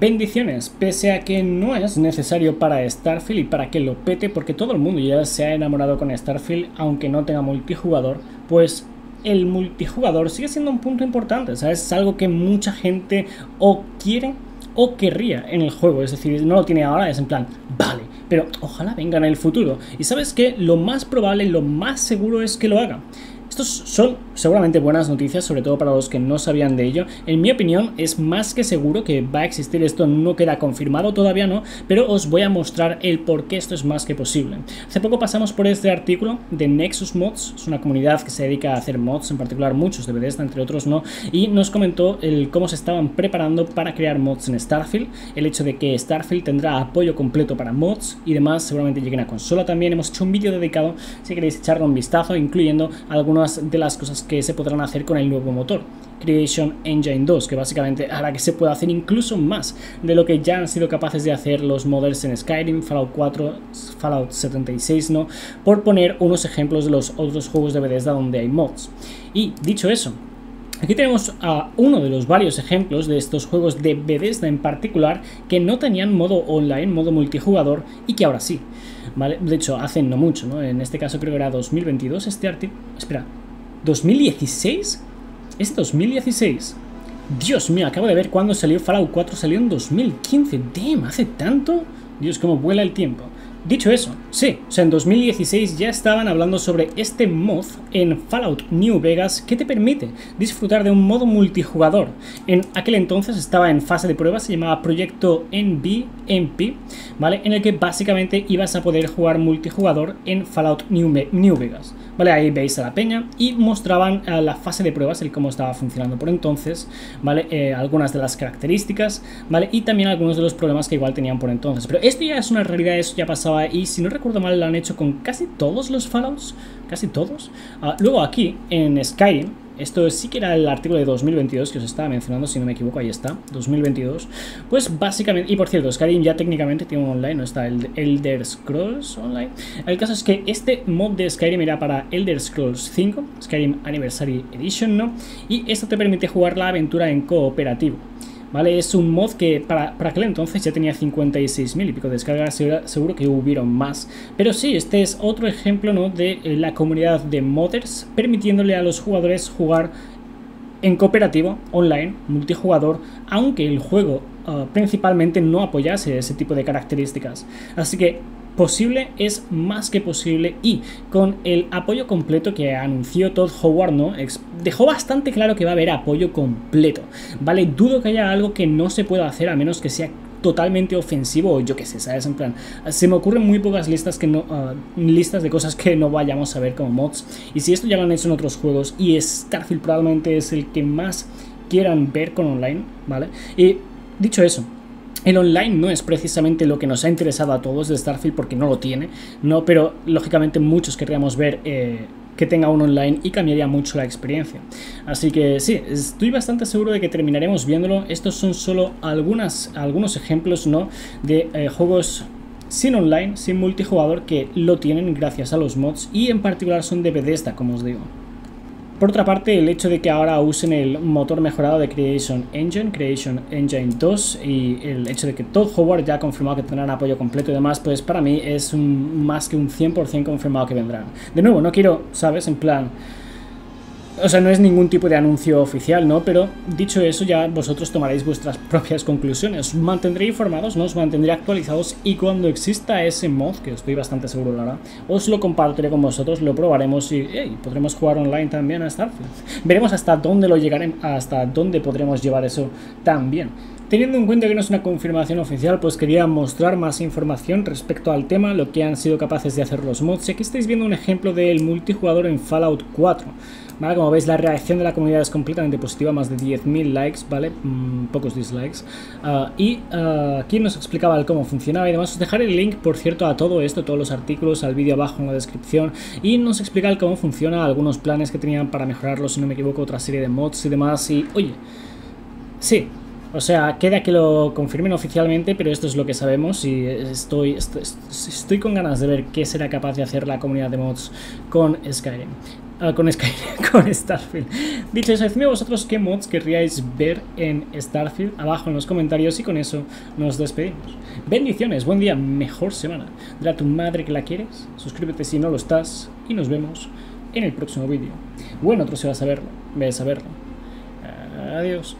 Bendiciones, pese a que no es necesario para Starfield y para que lo pete, porque todo el mundo ya se ha enamorado con Starfield, aunque no tenga multijugador, pues el multijugador sigue siendo un punto importante, ¿sabes? Es algo que mucha gente o quiere o querría en el juego, es decir, no lo tiene ahora, es en plan, vale, pero ojalá venga en el futuro. Y sabes que lo más probable, lo más seguro es que lo haga. Estos son seguramente buenas noticias, sobre todo para los que no sabían de ello. En mi opinión es más que seguro que va a existir esto, no queda confirmado, todavía no, pero os voy a mostrar el por qué esto es más que posible. Hace poco pasamos por este artículo de Nexus Mods, es una comunidad que se dedica a hacer mods, en particular muchos de Bethesda, entre otros no, y nos comentó el cómo se estaban preparando para crear mods en Starfield, el hecho de que Starfield tendrá apoyo completo para mods y demás, seguramente lleguen a consola también. Hemos hecho un vídeo dedicado, si queréis echarle un vistazo, incluyendo algunos de las cosas que se podrán hacer con el nuevo motor Creation Engine 2, que básicamente hará que se pueda hacer incluso más de lo que ya han sido capaces de hacer los modders en Skyrim, Fallout 4, Fallout 76, ¿no? Por poner unos ejemplos de los otros juegos de Bethesda donde hay mods. Y dicho eso, aquí tenemos a uno de los varios ejemplos de estos juegos de Bethesda en particular que no tenían modo online, modo multijugador, y que ahora sí, ¿vale? De hecho, hace no mucho, ¿no? En este caso creo que era 2022 este artículo. Espera, ¿2016? ¿Es 2016? Dios mío, acabo de ver cuándo salió Fallout 4, salió en 2015. Damn, ¿hace tanto? Dios, cómo vuela el tiempo. Dicho eso, sí, o sea, en 2016 ya estaban hablando sobre este mod en Fallout New Vegas que te permite disfrutar de un modo multijugador. En aquel entonces estaba en fase de prueba, se llamaba Proyecto NBMP, ¿vale? En el que básicamente ibas a poder jugar multijugador en Fallout New Vegas, ¿vale? Ahí veis a la peña y mostraban la fase de pruebas, el cómo estaba funcionando por entonces, ¿vale? Algunas de las características, ¿vale? Y también algunos de los problemas que igual tenían por entonces. Pero esto ya es una realidad, eso ya pasaba. Y si no recuerdo mal, lo han hecho con casi todos los Fallouts, casi todos. Luego aquí, en Skyrim, esto sí que era el artículo de 2022 que os estaba mencionando, si no me equivoco, ahí está, 2022. Pues básicamente, y por cierto, Skyrim ya técnicamente tiene un online, no está el Elder Scrolls Online. El caso es que este mod de Skyrim era para Elder Scrolls 5, Skyrim Anniversary Edition, ¿no? Y esto te permite jugar la aventura en cooperativo, ¿vale? Es un mod que para aquel entonces ya tenía 56.000 y pico de descargas, seguro que hubieron más. Pero sí, este es otro ejemplo, ¿no? De la comunidad de modders permitiéndole a los jugadores jugar en cooperativo, online, multijugador, aunque el juego principalmente no apoyase ese tipo de características. Así que posible es más que posible, y con el apoyo completo que anunció Todd Howard, ¿no? Dejó bastante claro que va a haber apoyo completo, ¿vale? Dudo que haya algo que no se pueda hacer, a menos que sea totalmente ofensivo o yo qué sé, ¿sabes? En plan, se me ocurren muy pocas listas que no, listas de cosas que no vayamos a ver como mods, y si esto ya lo han hecho en otros juegos, y Starfield probablemente es el que más quieran ver con online, ¿vale? Y dicho eso, el online no es precisamente lo que nos ha interesado a todos de Starfield, porque no lo tiene, ¿no? Pero lógicamente muchos querríamos ver que tenga un online, y cambiaría mucho la experiencia. Así que sí, estoy bastante seguro de que terminaremos viéndolo. Estos son solo algunos ejemplos, ¿no? De juegos sin online, sin multijugador, que lo tienen gracias a los mods, y en particular son de Bethesda, como os digo. Por otra parte, el hecho de que ahora usen el motor mejorado de Creation Engine 2, y el hecho de que Todd Howard ya ha confirmado que tendrán apoyo completo y demás, pues para mí es más que un 100% confirmado que vendrán. De nuevo, no quiero, ¿sabes? En plan, o sea, no es ningún tipo de anuncio oficial, ¿no? Pero dicho eso, ya vosotros tomaréis vuestras propias conclusiones. Os mantendré informados, ¿no? Os mantendré actualizados, y cuando exista ese mod, que estoy bastante seguro, la verdad, os lo compartiré con vosotros, lo probaremos y podremos jugar online también a Starfield. Veremos hasta dónde lo llegaremos, hasta dónde podremos llevar eso también. Teniendo en cuenta que no es una confirmación oficial, pues quería mostrar más información respecto al tema, lo que han sido capaces de hacer los mods. Y aquí estáis viendo un ejemplo del multijugador en Fallout 4, ¿vale? Como veis, la reacción de la comunidad es completamente positiva, más de 10.000 likes, ¿vale? Pocos dislikes. Aquí nos explicaba el cómo funcionaba y demás. Os dejaré el link, por cierto, a todo esto, todos los artículos, al vídeo abajo en la descripción. Y nos explica el cómo funciona, algunos planes que tenían para mejorarlo, si no me equivoco, otra serie de mods y demás. Y, oye, sí. O sea, queda que lo confirmen oficialmente, pero esto es lo que sabemos, y estoy con ganas de ver qué será capaz de hacer la comunidad de mods con Skyrim. con Skyrim, con Starfield. Dicho eso, decidme vosotros qué mods querríais ver en Starfield abajo en los comentarios, y con eso nos despedimos. Bendiciones, buen día, mejor semana. Dile a tu madre que la quieres, suscríbete si no lo estás, y nos vemos en el próximo vídeo. Bueno, otro se va a saberlo, ve a saberlo. Adiós.